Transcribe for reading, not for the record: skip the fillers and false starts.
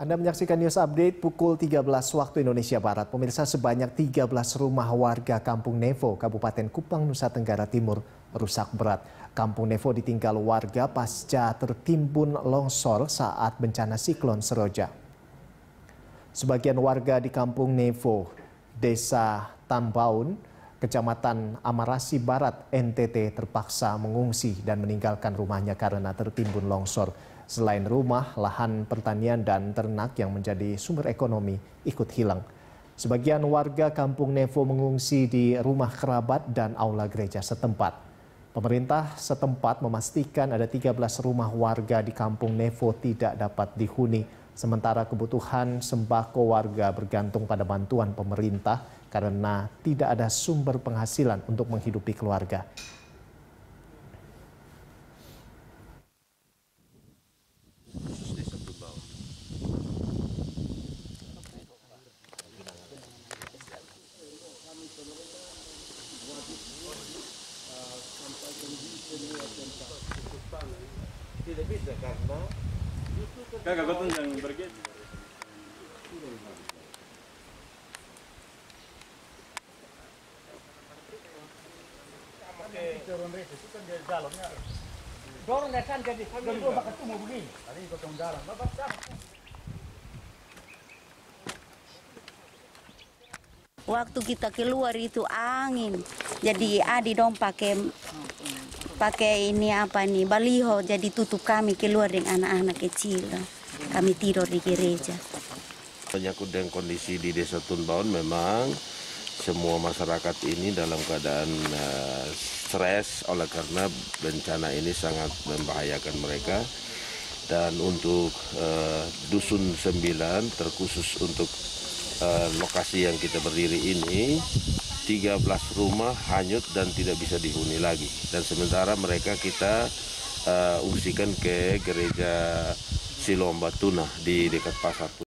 Anda menyaksikan news update pukul 13 waktu Indonesia Barat. Pemirsa, sebanyak 13 rumah warga Kampung Nevo, Kabupaten Kupang, Nusa Tenggara Timur rusak berat. Kampung Nevo ditinggal warga pasca tertimbun longsor saat bencana Siklon Seroja. Sebagian warga di Kampung Nevo, Desa Tambaun, Kecamatan Amarasi Barat, NTT terpaksa mengungsi dan meninggalkan rumahnya karena tertimbun longsor. Selain rumah, lahan pertanian dan ternak yang menjadi sumber ekonomi ikut hilang. Sebagian warga Kampung Nevo mengungsi di rumah kerabat dan aula gereja setempat. Pemerintah setempat memastikan ada 13 rumah warga di Kampung Nevo tidak dapat dihuni. Sementara kebutuhan sembako warga bergantung pada bantuan pemerintah karena tidak ada sumber penghasilan untuk menghidupi keluarga. Tidak bisa karena kakak yang bergerak. Waktu kita keluar itu angin, jadi Adi dong pakai ini apa nih, baliho, jadi tutup kami keluar dengan anak-anak kecil. Kami tidur di gereja. Menyangkut dengan kondisi di Desa Tuntahun, memang semua masyarakat ini dalam keadaan stres oleh karena bencana ini sangat membahayakan mereka. Dan untuk Dusun 9, terkhusus untuk lokasi yang kita berdiri ini, 13 rumah hanyut dan tidak bisa dihuni lagi. Dan sementara mereka kita ungsikan ke gereja Silombatuna di dekat Pasar.